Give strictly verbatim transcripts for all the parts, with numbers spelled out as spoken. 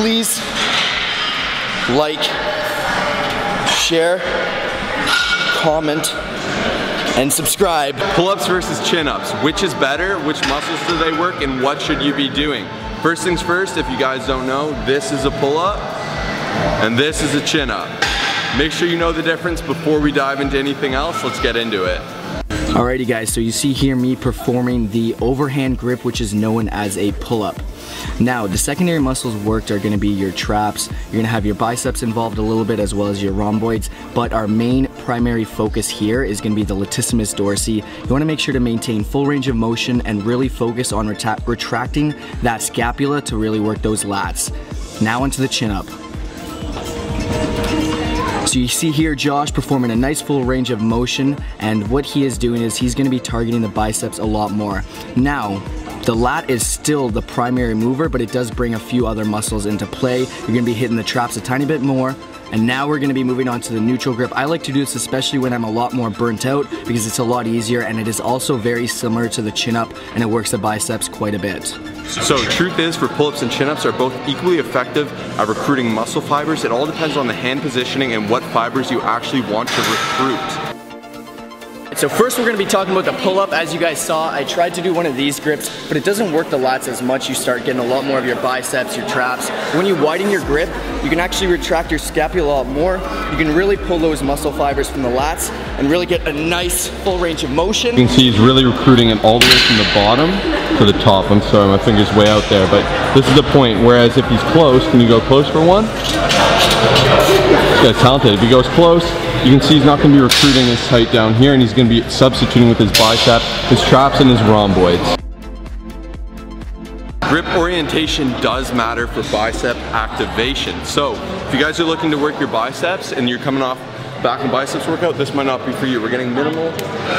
please like, share, comment, and subscribe. Pull-ups versus chin-ups. Which is better? Which muscles do they work? And what should you be doing? First things first, if you guys don't know, this is a pull-up and this is a chin-up. Make sure you know the difference before we dive into anything else. Let's get into it. Alrighty guys, so you see here me performing the overhand grip, which is known as a pull-up. Now, the secondary muscles worked are gonna be your traps, you're gonna have your biceps involved a little bit as well as your rhomboids, but our main primary focus here is gonna be the latissimus dorsi. You wanna make sure to maintain full range of motion and really focus on retra- retracting that scapula to really work those lats. Now onto the chin-up. So you see here Josh performing a nice full range of motion, and what he is doing is he's gonna be targeting the biceps a lot more. Now, the lat is still the primary mover, but it does bring a few other muscles into play. You're gonna be hitting the traps a tiny bit more, and now we're gonna be moving on to the neutral grip. I like to do this especially when I'm a lot more burnt out because it's a lot easier, and it is also very similar to the chin-up, and it works the biceps quite a bit. So truth is, for pull-ups and chin-ups are both equally effective at recruiting muscle fibers. It all depends on the hand positioning and what fibers you actually want to recruit. So first we're going to be talking about the pull-up. As you guys saw, I tried to do one of these grips, but it doesn't work the lats as much. You start getting a lot more of your biceps, your traps. When you widen your grip, you can actually retract your scapula a lot more. You can really pull those muscle fibers from the lats and really get a nice full range of motion. You can see he's really recruiting it all the way from the bottom to the top. I'm sorry, my finger's way out there, but this is the point. Whereas if he's close, can you go close for one? This guy's talented. If he goes close, you can see he's not going to be recruiting as tight down here, and he's going to be substituting with his bicep, his traps, and his rhomboids. Grip orientation does matter for bicep activation. So if you guys are looking to work your biceps and you're coming off back and biceps workout, this might not be for you. We're getting minimal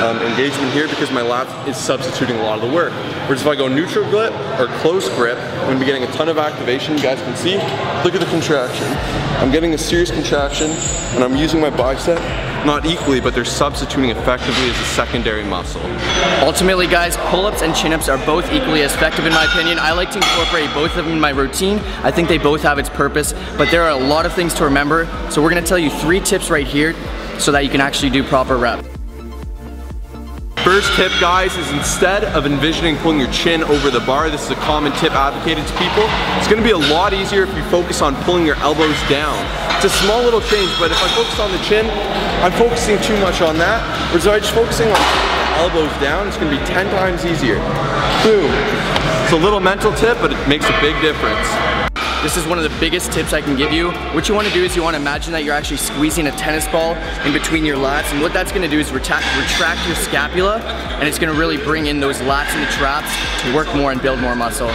um, engagement here because my lat is substituting a lot of the work. Whereas if I go neutral grip or close grip, I'm gonna be getting a ton of activation. You guys can see, look at the contraction. I'm getting a serious contraction and I'm using my bicep, not equally, but they're substituting effectively as a secondary muscle. Ultimately guys, pull-ups and chin-ups are both equally effective in my opinion. I like to incorporate both of them in my routine. I think they both have its purpose, but there are a lot of things to remember. So we're gonna tell you three tips right here so that you can actually do proper reps. First tip guys is instead of envisioning pulling your chin over the bar, this is a common tip advocated to people, it's going to be a lot easier if you focus on pulling your elbows down. It's a small little change, but if I focus on the chin, I'm focusing too much on that. Whereas if I'm just focusing on elbows down, it's going to be ten times easier. Boom. It's a little mental tip, but it makes a big difference. This is one of the biggest tips I can give you. What you want to do is you want to imagine that you're actually squeezing a tennis ball in between your lats, and what that's going to do is retract, retract your scapula, and it's going to really bring in those lats and the traps to work more and build more muscle.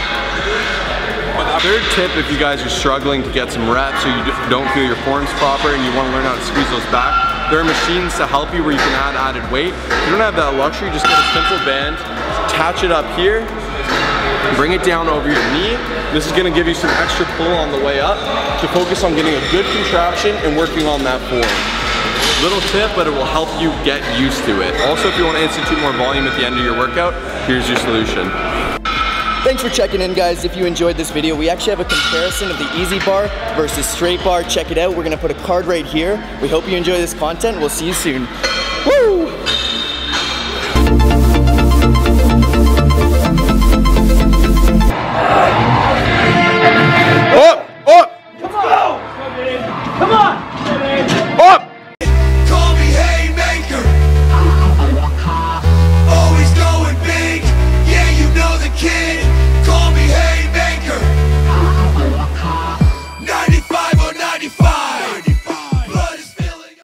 Third tip, if you guys are struggling to get some reps or you don't feel your form's proper and you want to learn how to squeeze those back, there are machines to help you where you can add added weight. If you don't have that luxury, just get a simple band, attach it up here, bring it down over your knee. This is going to give you some extra pull on the way up to focus on getting a good contraction and working on that form. Little tip, but it will help you get used to it. Also, if you want to institute more volume at the end of your workout, here's your solution. Thanks for checking in guys. If you enjoyed this video, we actually have a comparison of the E Z bar versus straight bar. Check it out. We're gonna put a card right here. We hope you enjoy this content. We'll see you soon.